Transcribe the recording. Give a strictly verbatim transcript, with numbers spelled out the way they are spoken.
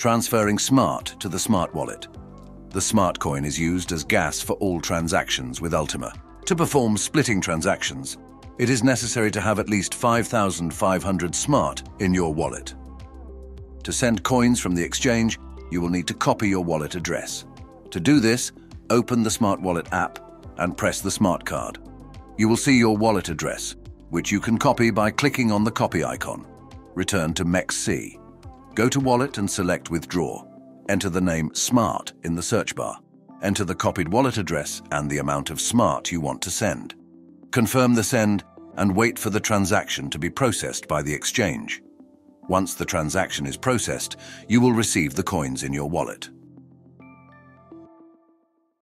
transferring SMART to the SMART Wallet. The SMART coin is used as gas for all transactions with Ultima. To perform splitting transactions, it is necessary to have at least five thousand five hundred SMART in your wallet. To send coins from the exchange, you will need to copy your wallet address. To do this, open the SMART Wallet app and press the SMART card. You will see your wallet address, which you can copy by clicking on the copy icon. Return to M E X C. Go to Wallet and select Withdraw. Enter the name SMART in the search bar. Enter the copied wallet address and the amount of SMART you want to send. Confirm the send and wait for the transaction to be processed by the exchange. Once the transaction is processed, you will receive the coins in your wallet.